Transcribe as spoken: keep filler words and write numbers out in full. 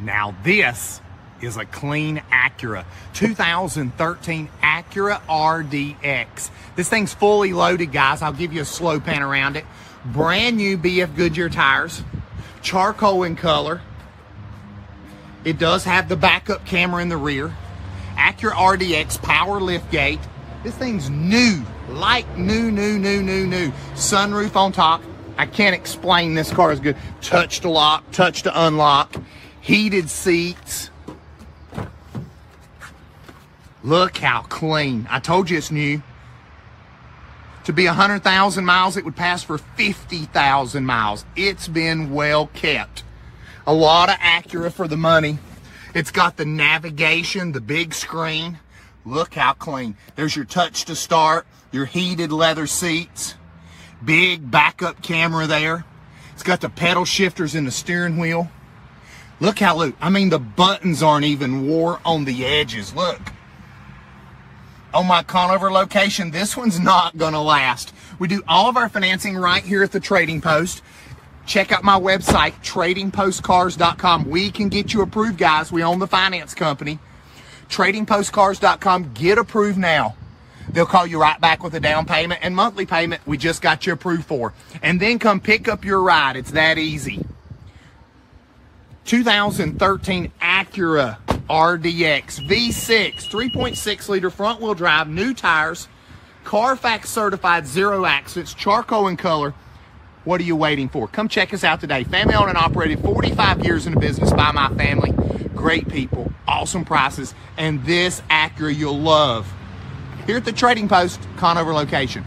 Now this is a clean Acura, two thousand thirteen Acura R D X. This thing's fully loaded, guys. I'll give you a slow pan around it. Brand new B F Goodyear tires, charcoal in color. It does have the backup camera in the rear. Acura R D X power lift gate. This thing's new, like new, new, new, new, new. Sunroof on top. I can't explain, this car is good. Touch to lock, touch to unlock. Heated seats. Look how clean. I told you it's new. To be one hundred thousand miles, it would pass for fifty thousand miles. It's been well kept. A lot of Acura for the money. It's got the navigation, the big screen. Look how clean. There's your touch to start, your heated leather seats. Big backup camera there. It's got the pedal shifters in the steering wheel. Look how loose. I mean, the buttons aren't even worn on the edges. Look. On my Conover location, this one's not going to last. We do all of our financing right here at the Trading Post. Check out my website, trading post cars dot com. We can get you approved, guys. We own the finance company. trading post cars dot com. Get approved now. They'll call you right back with a down payment and monthly payment we just got you approved for. And then come pick up your ride. It's that easy. two thousand thirteen Acura R D X V six, three point six liter front wheel drive, new tires, Carfax certified, zero accidents, charcoal in color. What are you waiting for? Come check us out today. Family owned and operated, forty-five years in the business by my family. Great people, awesome prices, and this Acura you'll love. Here at the Trading Post, Conover location.